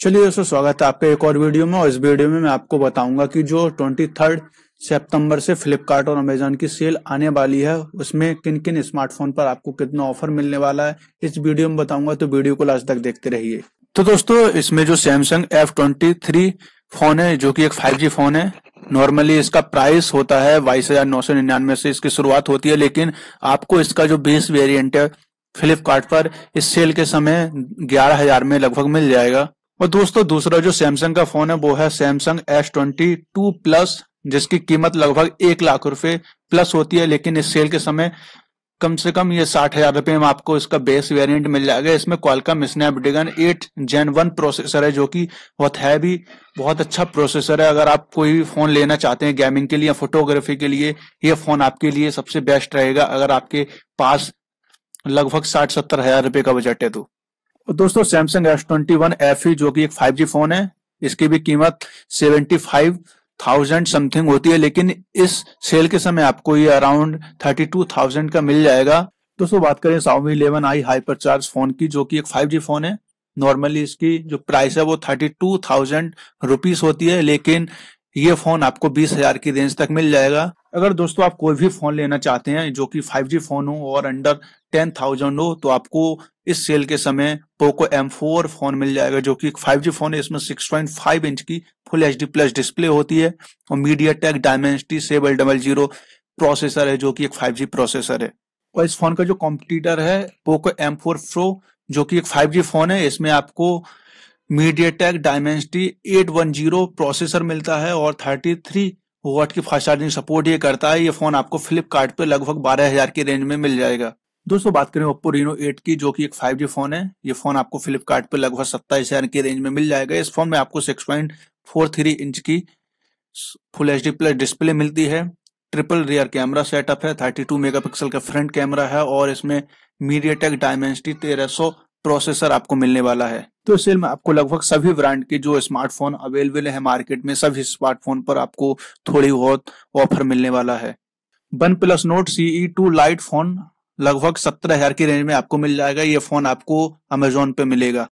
चलिए दोस्तों, स्वागत है आपके एक और वीडियो में। और इस वीडियो में मैं आपको बताऊंगा कि जो 23 सितंबर से फ्लिपकार्ट और अमेजॉन की सेल आने वाली है, उसमें किन किन स्मार्टफोन पर आपको कितना ऑफर मिलने वाला है, इस वीडियो में बताऊंगा। तो वीडियो को लास्ट तक देखते रहिए। तो दोस्तों, इसमें जो सैमसंग F23 फोन है, जो कि एक 5G फोन है, नॉर्मली इसका प्राइस होता है 22,999 से इसकी शुरुआत होती है, लेकिन आपको इसका जो बेस वेरिएंट है फ्लिपकार्ट पर इस सेल के समय 11,000 में लगभग मिल जाएगा। और दोस्तों, दूसरा जो सैमसंग का फोन है वो है सैमसंग S22 Plus, जिसकी कीमत लगभग 1 लाख रुपए प्लस होती है, लेकिन इस सेल के समय कम से कम ये 60,000 रुपए में आपको इसका बेस वेरिएंट मिल जाएगा। इसमें क्वालकॉम स्नैपड्रैगन 8 Gen 1 प्रोसेसर है, जो कि बहुत अच्छा प्रोसेसर है। अगर आप कोई भी फोन लेना चाहते हैं गेमिंग के लिए या फोटोग्राफी के लिए, ये फोन आपके लिए सबसे बेस्ट रहेगा, अगर आपके पास लगभग 60-70,000 रुपए का बजट है तो। दोस्तों, सैमसंग S21 FE, जो कि एक 5G फोन है, इसकी भी कीमत 75,000 समथिंग होती है, लेकिन इस सेल के समय आपको ये अराउंड 32,000 का मिल जाएगा। दोस्तों, बात करें Xiaomi 11i हाइपरचार्ज फोन की, जो कि एक 5G फोन है। नॉर्मली इसकी जो प्राइस है वो 32,000 रुपीज होती है, लेकिन ये फोन आपको 20,000 की रेंज तक मिल जाएगा। अगर दोस्तों आप कोई भी फोन लेना चाहते हैं जो कि 5G फोन हो और अंडर 10,000 हो, तो आपको इस सेल के समय पोको M4 फोन मिल जाएगा, जो कि 5G फोन है। इसमें 6.5 इंच की फुल HD प्लस डिस्प्ले होती है और MediaTek Dimensity 700 प्रोसेसर है, जो कि एक 5G प्रोसेसर है। और इस फोन का जो कॉम्पिटिटर है पोको M4 Pro, जो कि एक 5G फोन है, इसमें आपको MediaTek Dimensity 810 प्रोसेसर मिलता है और 33 वाट की फास्ट चार्जिंग सपोर्ट ये करता है। ये फोन आपको फ्लिपकार्ट पे लगभग 12,000 की रेंज में मिल जाएगा। दोस्तों, बात करें Oppo Reno 8 की, जो कि एक 5G फोन है। ये फोन आपको फ्लिपकार्ट पे लगभग 27,000 की रेंज में मिल जाएगा। इस फोन में आपको 6.43 इंच की फुल HD प्लस डिस्प्ले मिलती है, ट्रिपल रियर कैमरा सेटअप है, 32 मेगापिक्सल का फ्रंट कैमरा है और इसमें MediaTek Dimensity 1300 प्रोसेसर आपको मिलने वाला है। तो इस सेल में आपको लगभग सभी ब्रांड के जो स्मार्टफोन अवेलेबल है मार्केट में, सभी स्मार्टफोन पर आपको थोड़ी बहुत ऑफर मिलने वाला है। OnePlus Nord CE 2 Lite phone लगभग 17,000 की रेंज में आपको मिल जाएगा। ये फोन आपको अमेजोन पे मिलेगा।